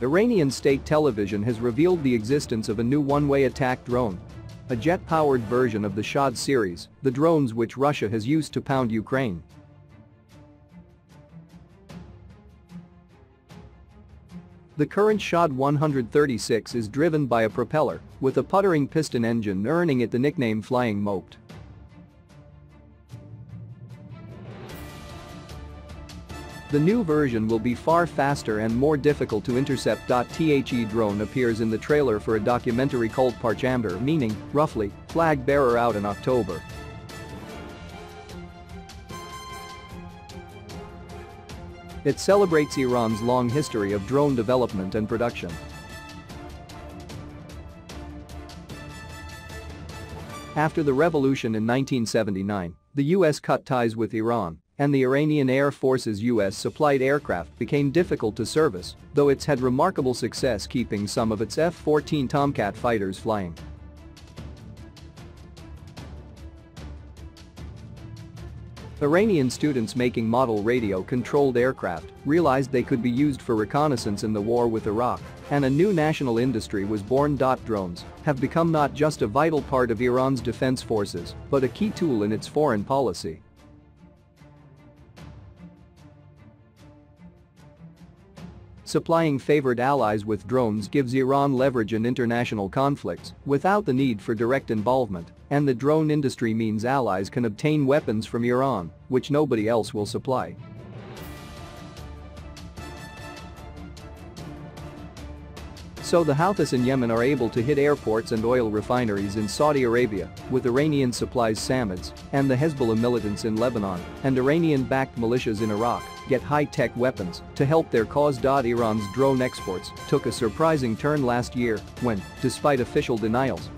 Iranian state television has revealed the existence of a new one-way attack drone. A jet-powered version of the Shahed series, the drones which Russia has used to pound Ukraine. The current Shahed 136 is driven by a propeller, with a puttering piston engine earning it the nickname Flying Moat. The new version will be far faster and more difficult to intercept. The drone appears in the trailer for a documentary called Parchamdar, meaning, roughly, flag bearer, out in October. It celebrates Iran's long history of drone development and production. After the revolution in 1979, the U.S. cut ties with Iran, and the Iranian Air Force's U.S.-supplied aircraft became difficult to service, though it's had remarkable success keeping some of its F-14 Tomcat fighters flying. Iranian students making model radio-controlled aircraft realized they could be used for reconnaissance in the war with Iraq, and a new national industry was born. Drones have become not just a vital part of Iran's defense forces, but a key tool in its foreign policy. Supplying favored allies with drones gives Iran leverage in international conflicts without the need for direct involvement, and the drone industry means allies can obtain weapons from Iran, which nobody else will supply. So the Houthis in Yemen are able to hit airports and oil refineries in Saudi Arabia with Iranian supplies. Samids and the Hezbollah militants in Lebanon and Iranian-backed militias in Iraq get high-tech weapons to help their cause. Iran's drone exports took a surprising turn last year when, despite official denials,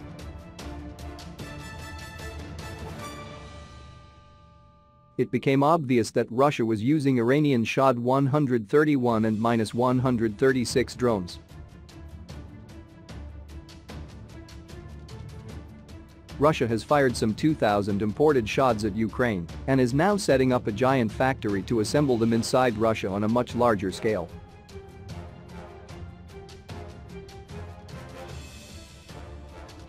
it became obvious that Russia was using Iranian Shahed 131 and -136 drones. Russia has fired some 2,000 imported Shaheds at Ukraine and is now setting up a giant factory to assemble them inside Russia on a much larger scale.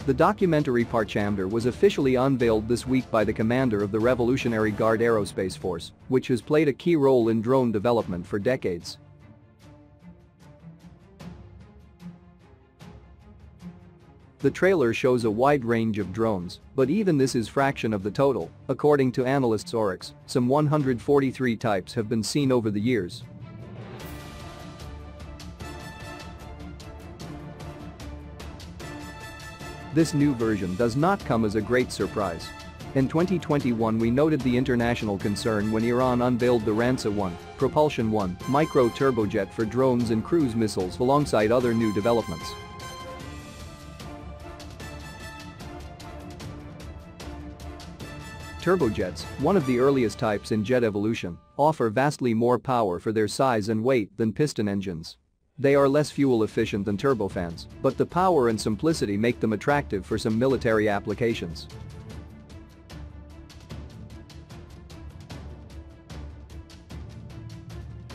The documentary Parchamdar was officially unveiled this week by the commander of the Revolutionary Guard Aerospace Force, which has played a key role in drone development for decades. The trailer shows a wide range of drones, but even this is a fraction of the total. According to analysts Oryx, some 143 types have been seen over the years. This new version does not come as a great surprise. In 2021 we noted the international concern when Iran unveiled the Ranza-1, Propulsion-1, microturbojet for drones and cruise missiles alongside other new developments. Turbojets, one of the earliest types in jet evolution, offer vastly more power for their size and weight than piston engines. They are less fuel-efficient than turbofans, but the power and simplicity make them attractive for some military applications.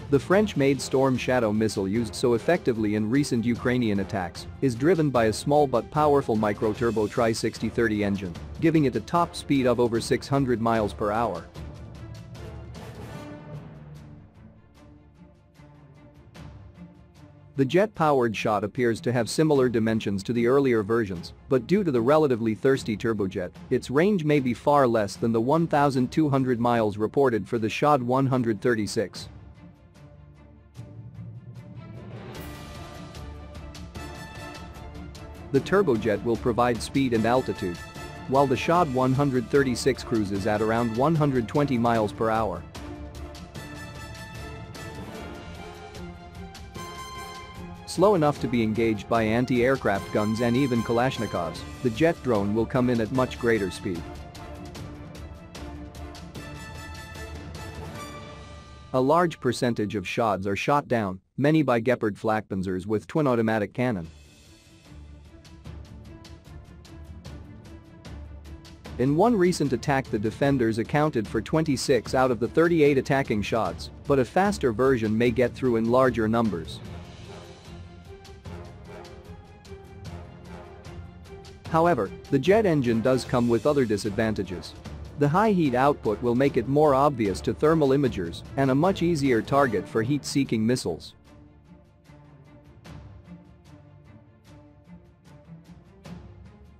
The French-made Storm Shadow missile used so effectively in recent Ukrainian attacks is driven by a small but powerful MicroTurbo Tri-6030 engine, giving it a top speed of over 600 miles per hour. The jet-powered Shahed appears to have similar dimensions to the earlier versions, but due to the relatively thirsty turbojet, its range may be far less than the 1,200 miles reported for the Shahed 136. The turbojet will provide speed and altitude, while the Shahed 136 cruises at around 120 miles per hour. Slow enough to be engaged by anti-aircraft guns and even Kalashnikovs, the jet drone will come in at much greater speed. A large percentage of Shaheds are shot down, many by Gepard flakpanzers with twin automatic cannon. In one recent attack the defenders accounted for 26 out of the 38 attacking Shaheds, but a faster version may get through in larger numbers. However, the jet engine does come with other disadvantages. The high heat output will make it more obvious to thermal imagers and a much easier target for heat-seeking missiles.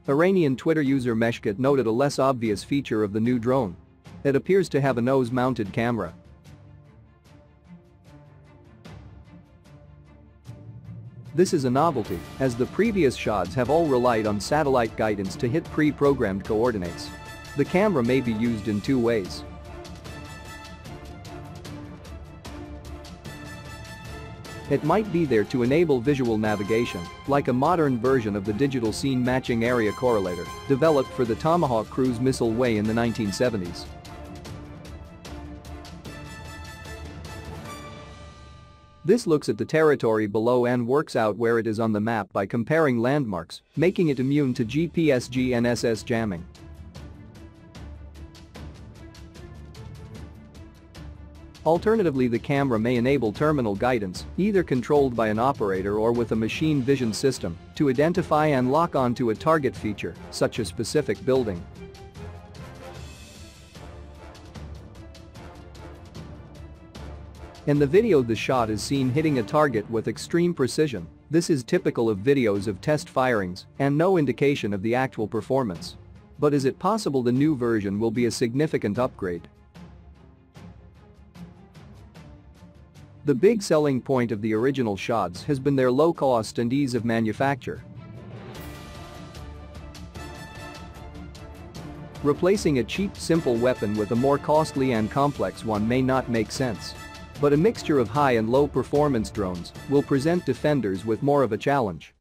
Iranian Twitter user Meshkat noted a less obvious feature of the new drone. It appears to have a nose-mounted camera. This is a novelty, as the previous Shads have all relied on satellite guidance to hit pre-programmed coordinates. The camera may be used in two ways. It might be there to enable visual navigation, like a modern version of the digital scene matching area correlator developed for the Tomahawk cruise missile way in the 1970s. This looks at the territory below and works out where it is on the map by comparing landmarks, making it immune to GPS GNSS jamming. Alternatively, the camera may enable terminal guidance, either controlled by an operator or with a machine vision system, to identify and lock onto a target feature, such as a specific building. In the video, the shot is seen hitting a target with extreme precision. This is typical of videos of test firings and no indication of the actual performance. But is it possible the new version will be a significant upgrade? The big selling point of the original Shads has been their low cost and ease of manufacture. Replacing a cheap, simple weapon with a more costly and complex one may not make sense. But a mixture of high and low performance drones will present defenders with more of a challenge.